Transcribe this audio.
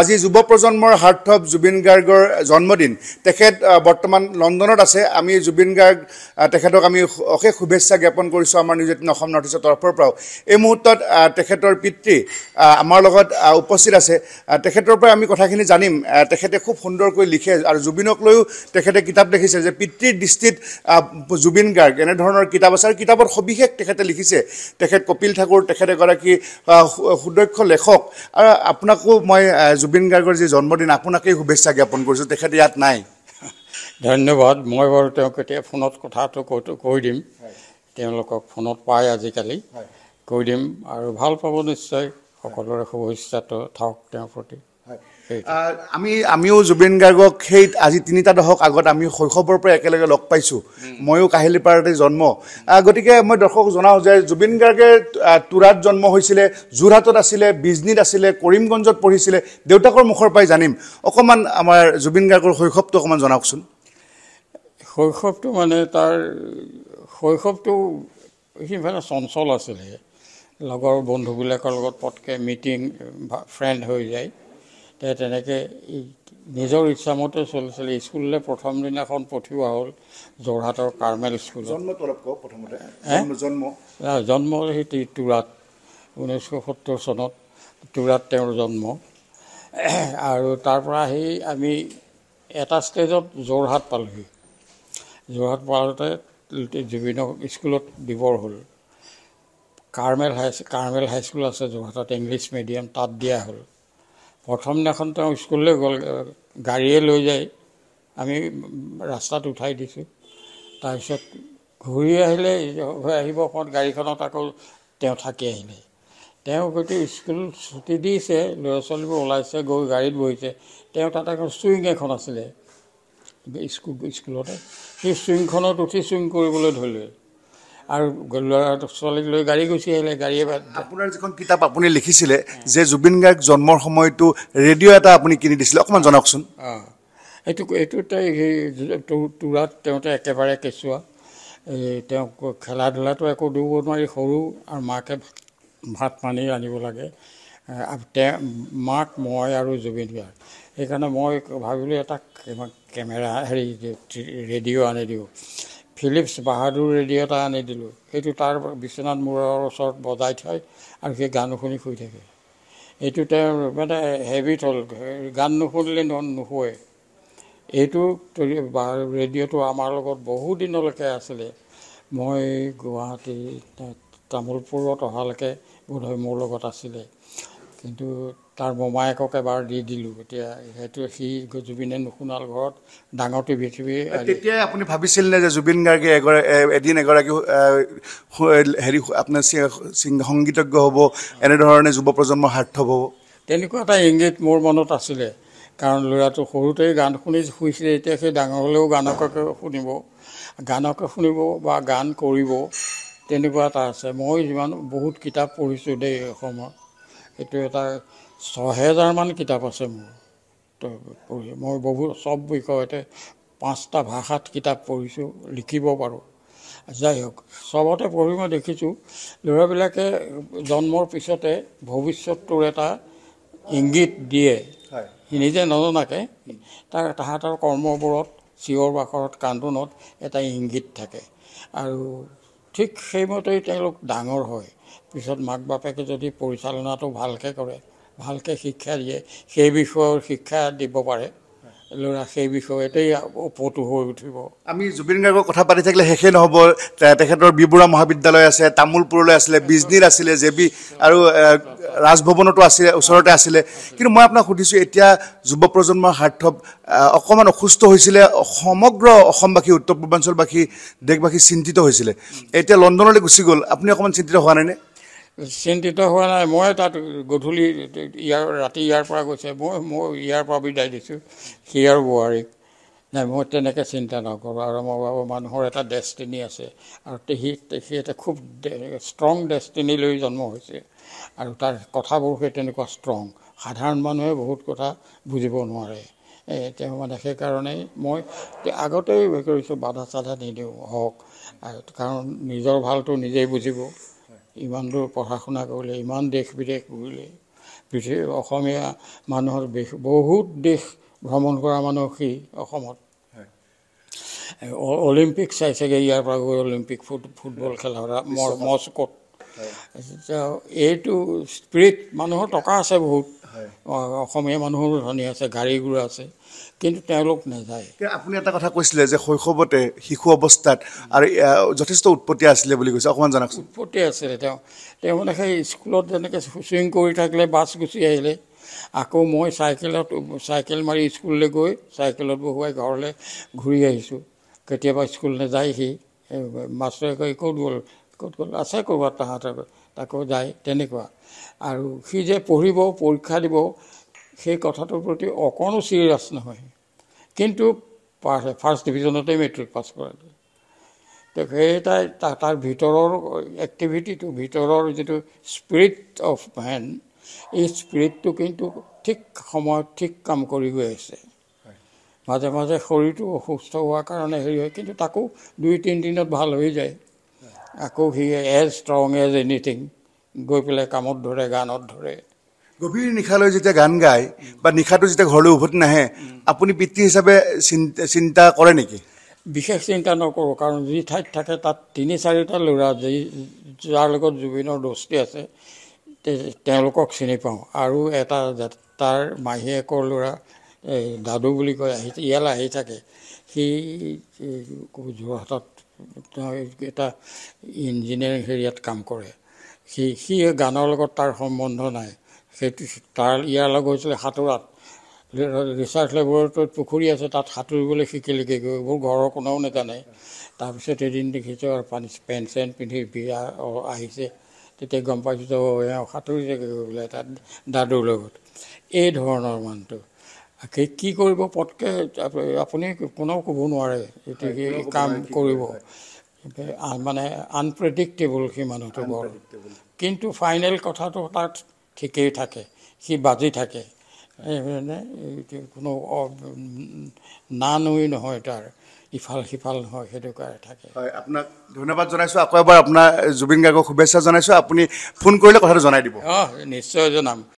আজি যুব প্ৰজন্মৰ হাৰ্টথপ জুবিন গাৰ্গৰ জন্মদিন তেখেত বৰ্তমান লণ্ডনত আছে আমি জুবিন গাৰ্গ তেখেতক আমি অকে শুভেচ্ছা জ্ঞাপন কৰিছো আমাৰ নিউজ এইটিন অসম নৰ্থ ইষ্টৰ তৰফৰ পৰা এই মুহূৰ্তত তেখেতৰ পিতৃ আমাৰ লগত উপস্থিত আছে তেখেতৰ পৰা আমি কথাখিনি জানিম তেখেতে খুব সুন্দৰকৈ লিখে আৰু জুবিনক লৈ তেখেতে কিতাপ লিখিছে যে পিতৃৰ দৃষ্টিত জুবিন গাৰ্গ এনে ধৰণৰ কিতাপ আছে আৰু কিতাপৰ সবিশেষ তেখেতে লিখিছে তেখেত কপিল ঠাকুৰ তেখেতে গৰাকী সুদক্ষ লেখক আৰু আপোনাকো মই জুবিন গাৰ্গৰ যে জন্মদিন আপোনাকেই শুভেচ্ছা জ্ঞাপন কৰিছোঁ তেখেত ইয়াত নাই ধন্যবাদ মই বাৰু তেওঁক এতিয়া ফোনত কথাটো কৈ দিম তেওঁলোকক ফোনত পাই আজিকালি কৈ দিম আৰু ভাল পাব নিশ্চয় সকলোৰে শুভেচ্ছাটো থাকক তেওঁৰ প্ৰতি আমিও জুবিন গাৰ্গক সেই আজি তিনিটা দশক আগত আমি শৈশৱৰ পৰা একেলগে লগ পাইছোঁ ময়ো কাহিলীপাৰাতে জন্ম গতিকে মই দৰ্শক জনাওঁ যে জুবিন গাৰ্গে তুৰাত জন্ম হৈছিলে যোৰহাটত আছিলে বিজনীত আছিলে কৰিমগঞ্জত পঢ়িছিলে দেউতাকৰ মুখৰ পৰাই জানিম অকণমান আমাৰ জুবিন গাৰ্গৰ শৈশৱটো অকণমান জনাওকচোন শৈশৱটো মানে তাৰ শৈশৱটো সিফালে চঞ্চল আছিলে লগৰ বন্ধুবিলাকৰ লগত পটকৈ মিটিং ফ্ৰেণ্ড হৈ যায় তেনেকৈ নিজৰ ইচ্ছামতে চলিছিলে স্কুললৈ প্ৰথম দিনাখন পঠিওৱা হ'ল যোৰহাটৰ কাৰ্মেল স্কুলত জন্ম সেই তুৰাত 1970 চনত তুৰাত তেওঁৰ জন্ম আৰু তাৰপৰা আহি আমি এটা ষ্টেজত যোৰহাট পালোঁহি যোৰহাট পালোঁতে জুবিনক স্কুলত দিবৰ হ'ল কাৰ্মেল হাইস্কুল আছে যোৰহাটত ইংলিছ মিডিয়াম তাত দিয়া হ'ল প্ৰথম দিনাখন তেওঁ স্কুললৈ গ'ল গাড়ীয়ে লৈ যায় আমি ৰাস্তাত উঠাই দিছোঁ তাৰপিছত ঘূৰি আহিলে আহিব অকণ গাড়ীখনত আকৌ তেওঁ থাকি আহিলে তেওঁ গতিকে স্কুল ছুটি দিছে ল'ৰা ছোৱালীবোৰ ওলাইছে গৈ গাড়ীত বহিছে তেওঁ তাত আকৌ চুইং এখন আছিলে স্কুলতে সেই চুইংখনত উঠি চুইং কৰিবলৈ ধৰিলে আৰু ল'ৰা ছোৱালীক লৈ গাড়ী গুচি আহিলে গাড়ীয়ে আপোনাৰ যিখন কিতাপ আপুনি লিখিছিলে যে জুবিন গাৰ্গ জন্মৰ সময়তো ৰেডিঅ' এটা আপুনি কিনি দিছিলে অকণমান জনাওকচোন এইটো তাই তুৰাত তেওঁতে একেবাৰে কেঁচুৱা তেওঁক খেলা ধূলাটো একো দিব নোৱাৰি সৰু আৰু মাকে ভাত পানী আনিব লাগে মাক মই আৰু জুবিন গাৰ্গ সেইকাৰণে মই ভাবিলোঁ এটা কেমেৰা ৰেডিঅ' আনি দিওঁ ফিলিপছ বাহাদুৰ ৰেডিঅ' এটা আনি দিলোঁ সেইটো তাৰ বিশ্বনাথ মূৰৰ ওচৰত বজাই থয় আৰু সেই গান শুনি শুই থাকে এইটো তেওঁৰ মানে হেবিট হ'ল গান নুশুনিলে নুশুৱে এইটো ৰেডিঅ'টো আমাৰ লগত বহু দিনলৈকে আছিলে মই গুৱাহাটী তামোলপুৰত অহালৈকে বোধহয় মোৰ লগত আছিলে কিন্তু তাৰ মোমায়েকক এবাৰ দি দিলোঁ এতিয়া সেইটো সি জুবিনে নুশুনাল ঘৰত ডাঙৰ টিভি টিভি তেতিয়াই আপুনি ভাবিছিলনে যে জুবিন গাৰ্গে এদিন এগৰাকী হেৰি আপোনাৰ সংগীতজ্ঞ হ'ব এনেধৰণে যুৱ প্ৰজন্মৰ সাৰ্থক হ'ব তেনেকুৱা এটা ইংগিত মোৰ মনত আছিলে কাৰণ ল'ৰাটো সৰুতেই গান শুনি শুইছিলে এতিয়া সেই ডাঙৰ হ'লেও গানকে শুনিব বা গান কৰিব তেনেকুৱা এটা আছে মই যিমান বহুত কিতাপ পঢ়িছোঁ দেই অসমৰ এইটো এটা 6,000মান কিতাপ আছে মোৰ পঢ়ি মই বহুত চব বিষয়তে 5টা ভাষাত কিতাপ পঢ়িছোঁ লিখিব পাৰোঁ যাই হওক চবতে পঢ়ি মই দেখিছোঁ ল'ৰাবিলাকে জন্মৰ পিছতে ভৱিষ্যতটোৰ এটা ইংগিত দিয়ে নিজে নজনাকে তাৰ তাহাঁতৰ কৰ্মবোৰত চিঞৰ বাখৰত কান্দোনত এটা ইংগিত থাকে আৰু ঠিক সেইমতেই তেওঁলোক ডাঙৰ হয় পিছত মাক বাপেকে যদি পৰিচালনাটো ভালকৈ কৰে ভালকৈ শিক্ষা দিয়ে সেই বিষয়ৰ শিক্ষা দিব পাৰে ল'ৰা সেই বিষয়তেই উপটো হৈ উঠিব আমি জুবিন গাৰ্গৰ কথা পাতি থাকিলে শেষে নহ'ব তেখেতৰ বিবৰুৱা মহাবিদ্যালয় আছে তামোলপুৰলৈ আছিলে বিজনীত আছিলে জেবি আৰু ৰাজভৱনতো আছিলে ওচৰতে আছিলে কিন্তু মই আপোনাক সুধিছোঁ এতিয়া যুৱ প্ৰজন্মৰ সাৰ্থক অকণমান অসুস্থ হৈছিলে সমগ্ৰ অসমবাসী উত্তৰ পূৰ্বাঞ্চলবাসী দেশবাসী চিন্তিত হৈছিলে এতিয়া লণ্ডনলৈ গুচি গ'ল আপুনি অকণমান চিন্তিত হোৱা নাইনে চিন্তিত হোৱা নাই মই তাত গধূলি ৰাতি ইয়াৰ পৰা গৈছে মই ইয়াৰ পৰা বিদায় দিছোঁ হিয়াৰ বোৱাৰীক নাই মই তেনেকৈ চিন্তা নকৰোঁ আৰু মই ভাবোঁ মানুহৰ এটা ডেষ্টিনি আছে আৰু সি এটা খুব ষ্ট্ৰং ডেষ্টিনি লৈ জন্ম হৈছে আৰু তাৰ কথাবোৰ সেই তেনেকুৱা ষ্ট্ৰং সাধাৰণ মানুহে বহুত কথা বুজিব নোৱাৰে তেওঁ মানে সেইকাৰণেই মই আগতেই কৰিছোঁ বাধা চাধা নিদিওঁ হওক কাৰণ নিজৰ ভালটো নিজেই বুজিব ইমান দূৰ পঢ়া শুনা কৰিলে ইমান দেশ বিদেশ ঘূৰিলে বিশেষ অসমীয়া মানুহৰ বহুত দেশ ভ্ৰমণ কৰা মানুহ কি অসমত অলিম্পিক চাইছেগে ইয়াৰ পৰা অলিম্পিক ফুটবল খেলা মস্কোত এইটো স্পিৰিট মানুহৰ টকা আছে বহুত অসমীয়া মানুহৰ ধনী আছে গাড়ী গুৰা আছে কিন্তু তেওঁলোক নাযায় আপুনি এটা কথা কৈছিলে যে শৈশৱতে শিশু অৱস্থাত আৰু যথেষ্ট উৎপত্তি আছিলে বুলি কৈছে অকমান জানাক উৎপত্তি আছে তেওঁ মানে সেই স্কুলত যেনেকৈ সুইং কৰি থাকিলে বাছ গুচি আহিলে আকৌ মই চাইকেল মাৰি স্কুললৈ গৈ চাইকেলত বহুৱাই ঘৰলৈ ঘূৰি আহিছোঁ কেতিয়াবা স্কুললৈ যায়হি মাষ্টৰে কৈ ক'ত গ'ল আছে ক'ৰবাত তাহাঁতৰ তাকো যায় তেনেকুৱা আৰু সি যে পঢ়িব পৰীক্ষা দিব সেই কথাটোৰ প্ৰতি অকণো চিৰিয়াছ নহয় কিন্তু ফাৰ্ষ্ট ডিভিজনতে মেট্ৰিক পাছ কৰালে তো সেই তাৰ ভিতৰৰ এক্টিভিটিটো ভিতৰৰ যিটো স্পিৰিট অফ মেন এই স্পিৰিটটো কিন্তু ঠিক সময়ত ঠিক কাম কৰি গৈ আছে মাজে মাজে শৰীৰটো অসুস্থ হোৱাৰ কাৰণে হেৰি হয় কিন্তু তাকো 2-3 দিনত ভাল হৈ যায় আকৌ সি এজ ষ্ট্ৰং এজ এনিথিং গৈ পেলাই কামত ধৰে গানত ধৰে গভীৰ নিশালৈ যেতিয়া গান গায় বা নিশাটো যেতিয়া ঘৰলৈ উভতি নাহে আপুনি পিতৃ হিচাপে চিন্তা কৰে নেকি বিশেষ চিন্তা নকৰোঁ কাৰণ যি ঠাইত থাকে তাত 3-4টা ল'ৰা যাৰ লগত জুবিনৰ দোস্তি আছে তেওঁলোকক চিনি পাওঁ আৰু এটা তাৰ মাহীয়েকৰ ল'ৰা এই দাদু বুলি কয় আহি ইয়ালৈ আহি থাকে সি যোৰহাটত এটা ইঞ্জিনিয়াৰিং হেৰিয়াত কাম কৰে সি গানৰ লগত তাৰ সম্বন্ধ নাই সেইটো তাৰ ইয়াৰ লগ হৈছিলে সাঁতোৰাত ৰিচাৰ্চ লেবৰেটৰীত পুখুৰী আছে তাত সাঁতুৰিবলৈ শিকিলেগৈ এইবোৰ ঘৰৰ কোনেও নাজানে তাৰপিছত এদিন দেখিছোঁ আৰু পানী পেণ্ট চেণ্ট পিন্ধি বিয়া আহিছে তেতিয়া গম পাইছোঁ যে সাঁতুৰিছে বোলে তাত দাদুৰ লগত এই ধৰণৰ মানুহটো কি কৰিব পটকৈ আপুনি কোনেও ক'ব নোৱাৰে কাম কৰিব মানে আনপ্ৰেডিক্টেবল সেই মানুহটো বৰ কিন্তু ফাইনেল কথাটো তাত ঠিকেই থাকে সি বাজি থাকে মানে কোনো নানৈ নহয় তাৰ ইফাল সিফাল নহয় সেইটো কাৰণে থাকে হয় আপোনাক ধন্যবাদ জনাইছোঁ আকৌ এবাৰ আপোনাৰ জুবিন গাৰ্গক শুভেচ্ছা জনাইছোঁ আপুনি ফোন কৰিলে কথাটো জনাই দিব নিশ্চয় জনাম